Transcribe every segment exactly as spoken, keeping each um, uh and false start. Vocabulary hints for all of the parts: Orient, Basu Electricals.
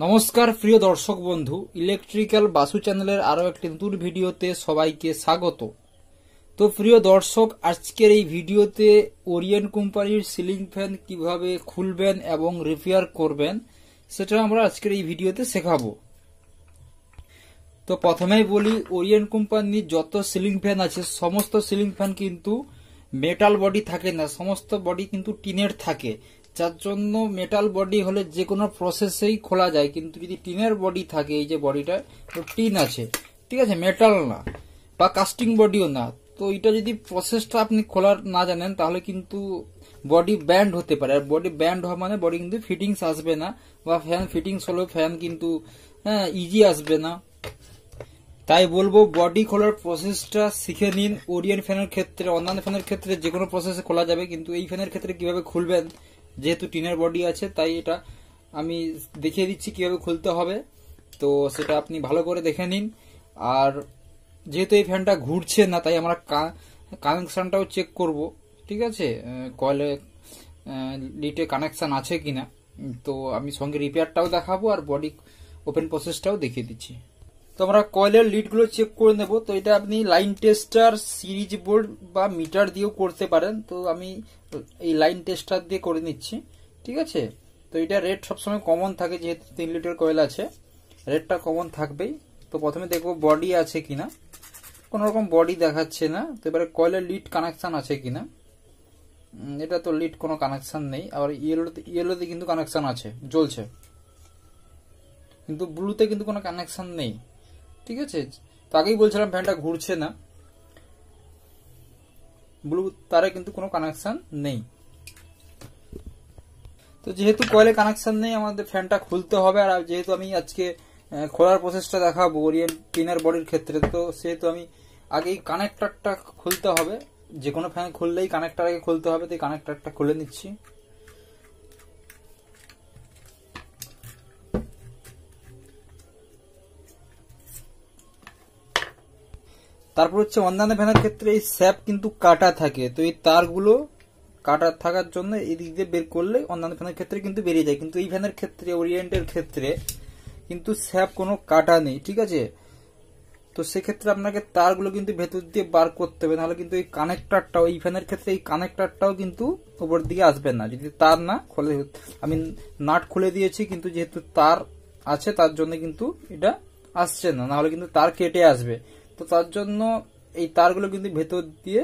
नमस्कार प्रिय दर्शक बंधु इलेक्ट्रिकल बासु चैनलेर आरो एकटी नतुन भिडियोते सबाइके स्वागत। तो प्रिय दर्शक आजकेर एई भिडियोते ओरिएंट कोम्पानिर सिलिंग फैन किभाबे खुलबेन एबं रिपेयार करबेन सेटा आमरा आजकेर एई भिडियोते शेखाबो। तो प्रथमेई बोली ओरिएंट कोम्पानिर जत सिलिंग फैन आछे समस्त सिलिंग फैन किन्तु मेटाल बडी थाके ना, समस्त बडी किन्तु टिनेर थाके, जार जन्य मेटाल बडी होले जे कोनो प्रसेसेई खोला जाए, किन्तु यदि टिनेर बडी थाके एई जे बडीटा तो टिन आछे, ठीक आछे, मेटाल ना बा कास्टिंग बडिओ ना, तो एटा यदि प्रसेसटा आपनि खोला ना जानेन ताहले किन्तु बडी बैंड होते पारे। आर बडी बैंड हवा माने बडी किन्तु फिटिंगस आसबे ना, बा फैन फिटिंगस होलो फैन किन्तु हां इजी आसबे ना। ताई बोलबो बडी खोलार प्रसेसटा शिखे निन। ओरिएंट फैनेर क्षेत्रे अन्यान्य फैनेर क्षेत्रे जे कोनो प्रसेसे खोला जाबे, किन्तु एई फैनेर क्षेत्रे किभाबे खुलबेन जेहेतु टिनेर बडी आछे ताई एटा आमी देखिए दिच्छी किभाबे खुलते होबे, तो सेटा आपनि भालो करे देखे निन। आर जेहेतु एई फैनटा घुरछे ना ताई आमरा कानेक्शनटाও चेक करब, ठीक आछे, कयले लिटे कानेक्शन आछे किना, तो आमी संगे रिपेयारटाও देखाबो आर बडी ओपेन प्रसेसटाও देखिए दिच्छी। तो आमरा कयलेर लिडगुलो चेक करे नेब। तो एटा आपनि लाइन टेस्टार सिरिज बोर्ड बा मिटार दिएও करते पारेन, तो आमी এই লাইন টেস্টার দিয়ে করে নিচ্ছি, ঠিক আছে। তো এটা রেড সব সময় কমন থাকে, যেহেতু তিন লিটার কয়েল আছে রেডটা কমন থাকবেই। তো প্রথমে দেখব বডি আছে কিনা, কোন রকম বডি দেখাচ্ছে না, তো এবারে কয়েলের লিড কানেকশন আছে কিনা। এটা তো লিড কোনো কানেকশন নেই, আর ইয়েলোতে ইয়েলোতে কিন্তু কানেকশন আছে, জ্বলছে, কিন্তু ব্লুতে কিন্তু কোনো কানেকশন নেই, ঠিক আছে। তো আগেই বলছিলাম ফ্যানটা ঘুরছে না, ब्लू तारे किन्तु कोनो कनेक्शन नहीं, तो जेहेतु कोयले कनेक्शन नहीं आमादेर फैनटा खुलते होबे। आर जेहेतु आमी आजके खोलार प्रसेसटा देखाबो ओरिएंट टिनार बडिर क्षेत्रे, तो सेहेतु आमी आगे कानेक्टरटा खुलते होबे, जे कोनो फैन खुललेई कानेक्टर आगे खुलते होबे, ताई कानेक्टरटा खुले निচ্ছি। তারপর হচ্ছে অন্যান্য ফ্যানের ক্ষেত্রে এই স্যাপ কিন্তু কাটা থাকে, তো এই তারগুলো কাটা থাকার জন্য এদিক দিয়ে বের করলে অন্যান্য ফ্যানের ক্ষেত্রে কিন্তু বেরিয়ে যায়, কিন্তু এই ফ্যানের ক্ষেত্রে ওরিয়েন্টের ক্ষেত্রে কিন্তু স্যাপ কোনো কাটা নেই, ঠিক আছে। তো সেই ক্ষেত্রে আপনাকে তারগুলো কিন্তু ভেতর দিয়ে বার করতে হবে, নাহলে কিন্তু এই কানেক্টরটাও এই ফ্যানের ক্ষেত্রে এই কানেক্টরটাও কিন্তু উপর দিকে আসবে না, যদি তার না খুলে, আমি নাট খুলে দিয়েছি কিন্তু যেহেতু তার আছে তার জন্য কিন্তু এটা আসছে না, নাহলে কিন্তু তার কেটে আসবে। তো তার জন্য এই তারগুলো কিন্তু ভেতর দিয়ে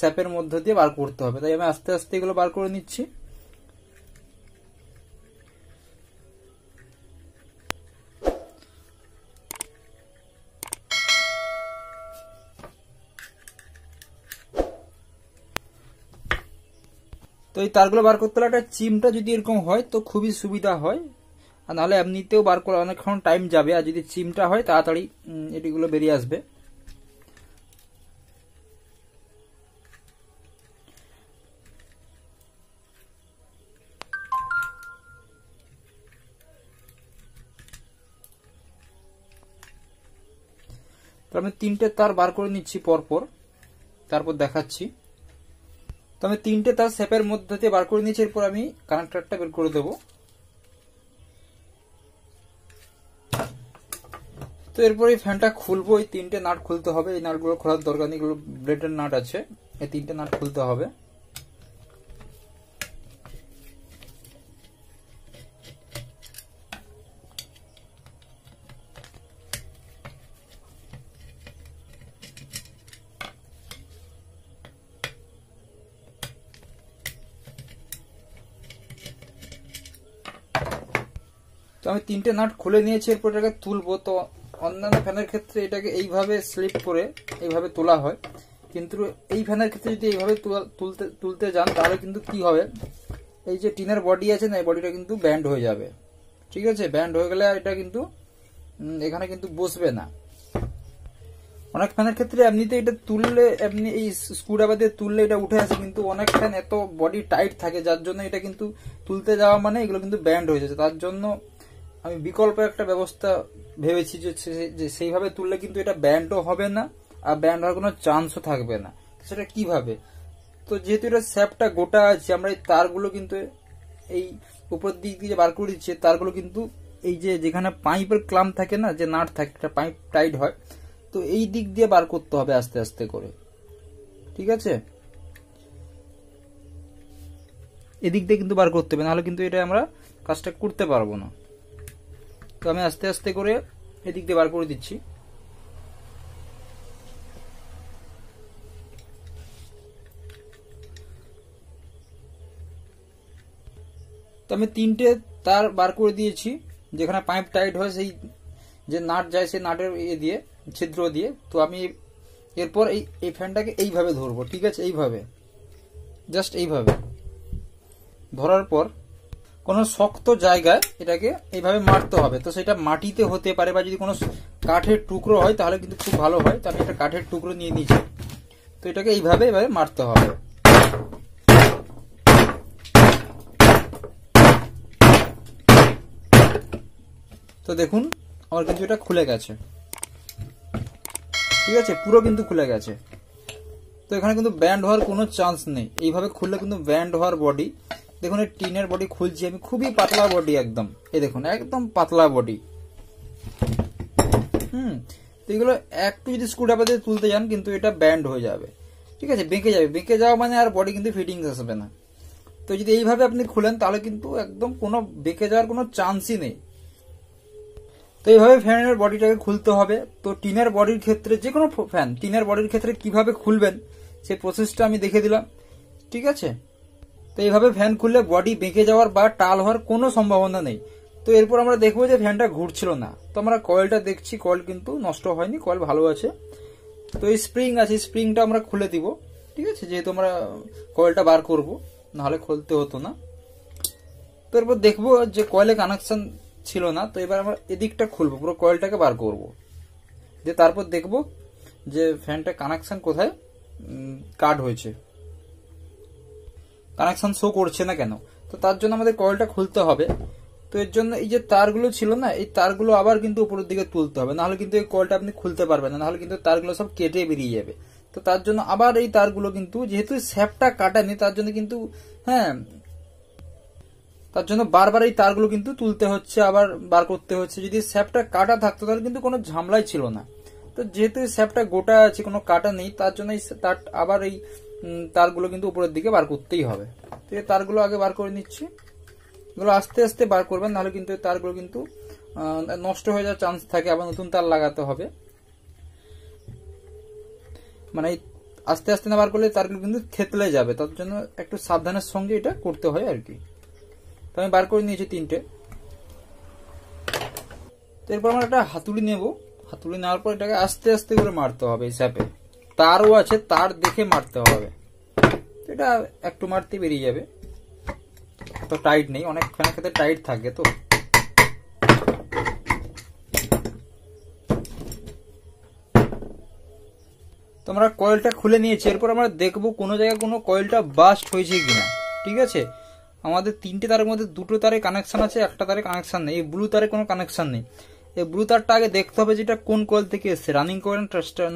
স্যাপের মধ্য দিয়ে বার করতে হবে, তাই আমি আস্তে আস্তে এগুলো বার করে নিচ্ছি। তো এই তারগুলো বার করতে হলে একটা চিমটা যদি এরকম হয় তো খুবই সুবিধা হয়, আর নাহলে এমনিতেও বার করা অনেকক্ষণ টাইম যাবে, আর যদি চিমটা হয় তাড়াতাড়ি এটিগুলো বেরিয়ে আসবে। তো আমি তিনটে তার বার করে নিচ্ছি পরপর, তারপর দেখাচ্ছি। তো আমি তিনটে তার শেপের মধ্যে দিয়ে বার করে নিচ্ছি, এরপর আমি কানেক্টরটা বের করে দেবো। তো এরপরে ফ্যানটা খুলবো, এই তিনটে নাট খুলতে হবে, এই নাটগুলো খোলার দরকার নেই, এগুলো ব্লেডের নাট আছে, এই তিনটে নাট খুলতে হবে। তো আমি তিনটে নাট খুলে নিয়েছি, এরপর এটাকে তুলবো। তো অন্যান্য ফ্যানের ক্ষেত্রে এটাকে এইভাবে স্লিপ করে এইভাবে তোলা হয়, কিন্তু এই ফ্যানের ক্ষেত্রে যদি এইভাবে তুলতে তুলতে যান তাহলে কিন্তু কি হবে, এই যে টিনের বডি আছে না, এই বডিটা কিন্তু ব্যান্ড হয়ে যাবে, ঠিক আছে। ব্যান্ড হয়ে গেলে এটা কিন্তু এখানে কিন্তু বসবে না। অনেক ফ্যানের ক্ষেত্রে এমনিতে এটা তুললে, এমনি এই স্ক্রুড্রাইভার দিয়ে তুললে এটা উঠে আসে, কিন্তু অনেক ফ্যান এত বডি টাইট থাকে যার জন্য এটা কিন্তু তুলতে যাওয়া মানে এগুলো কিন্তু ব্যান্ড হয়ে যাচ্ছে, তার জন্য আমি বিকল্প একটা ব্যবস্থা ভেবেছি যে সেইভাবে তুললে কিন্তু এটা ব্যান্ডও হবে না আর ব্যান্ড হওয়ার কোনো চান্সও থাকবে না। সেটা কিভাবে, তো যেহেতু এটা শ্যাপটা গোটা আছে, আমরা এই তারগুলো কিন্তু এই উপর দিক দিয়ে বার করে দিচ্ছি, তারগুলো কিন্তু पाइपर क्लाम थाके ना जे नाट थाके पाइप टाइट हय तो एई दिक दिये बार करते हबे आस्ते आस्ते करे ठीक आछे एदिक दिये किन्तु बार करते हबे नाहले किन्तु एटा आमरा काजटा करते पारबो ना तो आमी आस्ते आस्ते करे एदिक दिये बार करे दिচ্ছি तो आमी तीनटे तार बार करे दिয়েছি যেখানে পাইপ টাইট হয় সেই যে নাট যায় সেই নাটের এ দিয়ে ছিদ্র দিয়ে তো আমি এরপর এই এই ফ্যানটাকে এই ভাবে ধরব ঠিক আছে এই ভাবে জাস্ট এই ভাবে ধরার পর কোন শক্ত জায়গায় এটাকে এই ভাবে মারতে হবে তো সেটা মাটিতে হতে পারে বা যদি কোনো কাঠের টুকরো হয় তাহলে কিন্তু খুব ভালো হয় তো আমি একটা কাঠের টুকরো নিয়ে নিয়েছি তো এটাকে এই ভাবে এভাবে মারতে হবে तो देखুন আমার কিন্তু এটা খুলে গেছে ঠিক আছে পুরো কিন্তু খুলে গেছে তো এখানে কিন্তু ব্যান্ড হওয়ার কোনো চান্স নেই এইভাবে খুললে কিন্তু ব্যান্ড হওয়ার বডি দেখুন এই টিনের বডি খুলছি আমি খুবই পাতলা বডি একদম এই দেখুন একদম পাতলা বডি হুম তো এগুলো একটু যদি স্ক্রুড্রাইভার দিয়ে তুলতে যান কিন্তু এটা ব্যান্ড হয়ে যাবে ঠিক আছে বেঁকে যাবে বেঁকে যাওয়া মানে আর বডি কিন্তু ফিটিংস আসবে না তো যদি এইভাবে আপনি খুলেন তাহলে কিন্তু একদম কোনো বেঁকে যাওয়ার কোনো চান্সই নেই तो ये फैन बडी खुलते हैं तो टीनर बडिर क्षेत्र जो फैन टीनर बडिर क्षेत्र किभाबे खुलबेन से प्रोसेसटा देखे दिलाम ठीक है तो ये फैन खुलले बडी बेंके जावार बा टाल होवार कोनो सम्भावना नहीं तो एरपर आमरा देखबो जे फैनटा घुरछिलो ना तो आमरा कयलटा देखछि कयल किन्तु नष्ट हयनि कयल भालो आछे तो स्प्रिंग आछे स्प्रिंगटा आमरा खुले दिब ठीक है जेहेतु आमरा कयलटा बार करब नाहले खुलते हतो ना तो एरपर देखबो जे कयले कानेक्शन छिलो ना तो एबार आमरा एदिकटा खुलबो पुरो कয়েলটাকে বার করব দিয়ে তারপর দেখব যে ফ্যানটা কানেকশন কোথায় কাট হয়েছে কানেকশন শো করছে না কেন তো তার জন্য আমাদের কয়েলটা খুলতে হবে তো এর জন্য এই যে তারগুলো ছিল না এই তারগুলো আবার কিন্তু উপরের দিকে তুলতে হবে না হলে কিন্তু এই কয়েলটা আপনি খুলতে পারবেন না না হলে কিন্তু তারগুলো সব কেটে বেরিয়ে যাবে তো তার জন্য আবার এই তারগুলো কিন্তু যেহেতু শেপটা কাটা নেই তার জন্য কিন্তু হ্যাঁ তার জন্য বারবার এই তারগুলো কিন্তু তুলতে হচ্ছে আবার বার করতে হচ্ছে যদি শেপটা কাটা থাকতো তাহলে কিন্তু কোনো ঝামেলাই ছিল না তো যেহেতু শেপটা গোটা আছে কোনো কাটা নেই তার জন্য এই তার আবার এই তারগুলো কিন্তু উপরের দিকে বার করতেই হবে তো এই তারগুলো আগে বার করে নিচ্ছি এগুলো আস্তে আস্তে বার করবেন নাহলে কিন্তু এই তারগুলো কিন্তু নষ্ট হয়ে যাওয়ার চান্স থাকে আবার নতুন তার লাগাতে হবে মানে আস্তে আস্তে না বার করলে তারগুলো কিন্তু থেতলে যাবে তার জন্য একটু সাবধানের সঙ্গে এটা করতে হয় আর কি तो आमी बार करे नियेछि तीनटे तो एरपर आमरा एकटा हातुड़ी नेब हातुड़ी नेওয়ার পর এটাকে আস্তে আস্তে করে মারতে হবে এই শেপে তারও আছে তার দেখে মারতে হবে এটা একটু মারতে বেরিয়ে যাবে তো টাইট নেই অনেক ফ্যানের ক্ষেত্রে টাইট থাকে তো তোমরা কয়েলটা খুলে নিয়েছি এরপর আমরা দেখব কোন জায়গায় কোনো কয়েলটা বাস্ট হয়েছে কিনা ঠিক আছে আমাদের তিনটে তারের মধ্যে দুটো তারে কানেকশন আছে একটা তারে কানেকশন নেই এই ব্লু তারে কোনো কানেকশন নেই এই ব্লু তারটা আগে দেখতে হবে যেটা কোন কয়েল থেকে এসেছে রানিং কয়েল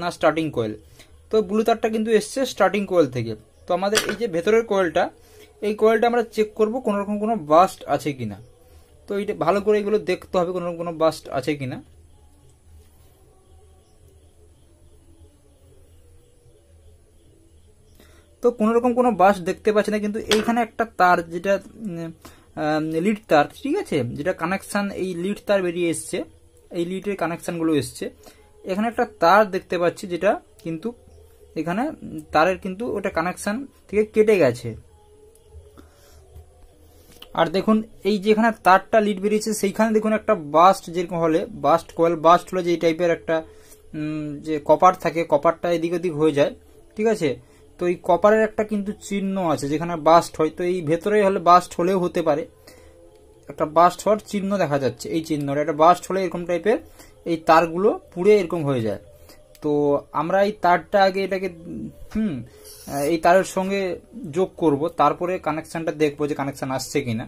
না স্টার্টিং কয়েল তো ব্লু তারটা কিন্তু এসেছে স্টার্টিং কয়েল থেকে তো আমাদের এই যে ভেতরের কয়েলটা এই কয়েলটা আমরা চেক করব কোন রকম কোনো বাস্ট আছে কিনা তো এটা ভালো করে এগুলো দেখতে হবে কোন রকম কোনো বাস্ট আছে কিনা तो कोनो रकम कोनो बास देखते पाচ্ছি না কিন্তু এইখানে একটা তার যেটা লিড তার ঠিক আছে যেটা কানেকশন এই লিড তার বেরিয়ে আসছে এই লিডের কানেকশন গুলো আসছে এখানে একটা তার দেখতে পাচ্ছি যেটা কিন্তু এখানে তারের কিন্তু ওটা কানেকশন থেকে কেটে গেছে আর দেখুন এই যেখানে তারটা লিড বেরিয়েছে সেইখানে দেখুন একটা বাস্ট যেরকম হলে বাস্ট কয়েল বাস্ট হলো যে এই টাইপের একটা যে কপার থাকে কপারটা এদিক ওদিক হয়ে যায় ঠিক আছে तो ये कपारे एक टा किन्तु चिन्ह आछे जेखाने बास्ट हय तो ये भेतरे हले बास्ट होलेओ होते पारे एकटा बास्ट हर चिन्ह देखा जाच्छे एई चिन्हटा एकटा बास्ट होले एरकम टाइपेर एई तारगुलो पुड़े एरकम हये जाय तो आमरा एई तारटा आगे एटाके হুম एई तारेर संगे जोग करब तारपरे कानेक्शनटा देखब जे कानेक्शन आसछे किना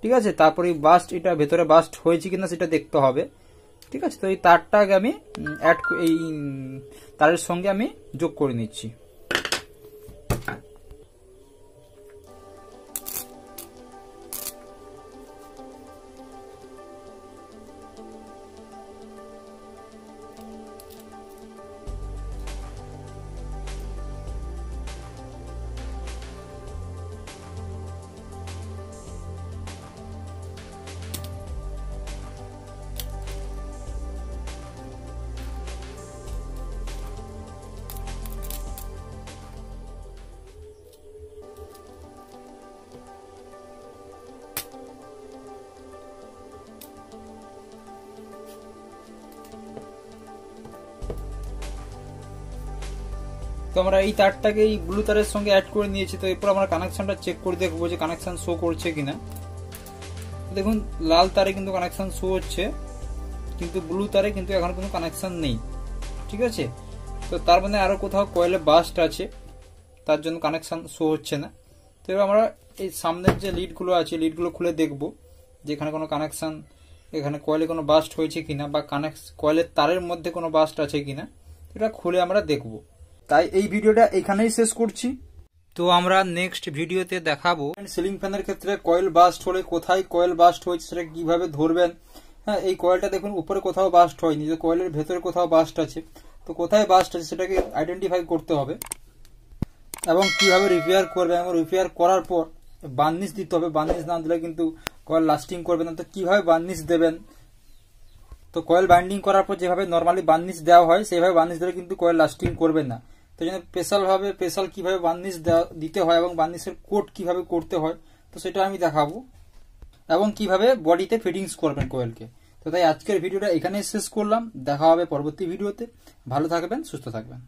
ठीक आछे तारपरे एई बास्ट एटा भेतरे बास्ट हयेछे किना सेटा देखते होबे ठीक आछे तो एई तारटा आगे आमि অ্যাড एई तारेर संगे आमि जोग करे निच्छि तो हमारा ये तारটাকে এই ব্লু তারের সঙ্গে অ্যাড করে নিয়েছি। তো এরপর আমরা কানেকশনটা চেক করে দেখব যে কানেকশন শো করছে কিনা। দেখুন লাল তারে কিন্তু কানেকশন শো হচ্ছে কিন্তু ব্লু তারে কিন্তু এখন কোনো কানেকশন নেই, ঠিক আছে। তো তার মানে আরো কোথাও কয়েলে বাস্ট আছে, তার জন্য কানেকশন শো হচ্ছে না। তো এবার আমরা এই সামনের যে লিডগুলো আছে লিডগুলো খুলে দেখব যে এখানে কোনো কানেকশন এখানে কয়েলে কোনো বাস্ট হয়েছে কিনা বা কানেক্ট কয়েলের তারের মধ্যে কোনো বাস্ট আছে কিনা এটা খুলে আমরা দেখব। তাই এই ভিডিওটা এখানেই শেষ করছি। তো আমরা নেক্সট ভিডিওতে দেখাবো সিলিং ফ্যানের ক্ষেত্রে কয়েল বাস্ট হলে কোথায় কয়েল বাস্ট হয়েছে সেটা কিভাবে ধরবেন। হ্যাঁ, এই কয়েলটা দেখুন উপরে কোথাও বাস্ট হয়নি, যে কয়েলের ভেতরে কোথাও বাস্ট আছে, তো কোথায় বাস্ট আছে সেটাকে আইডেন্টিফাই করতে হবে এবং কিভাবে রিপেয়ার করবে এবং রিপেয়ার করার পর বার্নিশ দিতে হবে। বার্নিশ না দিলে কিন্তু কয়েল লাস্টিং করবে না। তো কিভাবে বার্নিশ দেবেন, তো কয়েল বাইন্ডিং করার পর যেভাবে নর্মালি বার্নিশ দেওয়া হয় সেভাবে বার্নিশ দিলে কিন্তু কয়েল লাস্টিং করবে না। তো জন্য স্পেশাল ভাবে স্পেশাল কিভাবে বার্নিশ দিতে হয় এবং বার্নিশের কোট কিভাবে করতে হয় তো সেটা আমি দেখাবো এবং কিভাবে বডিতে ফিটিংস করবেন কোয়েলকে। তো তাই আজকের ভিডিওটা এখানেই শেষ করলাম। দেখা হবে পরবর্তী ভিডিওতে। ভালো থাকবেন, সুস্থ থাকবেন।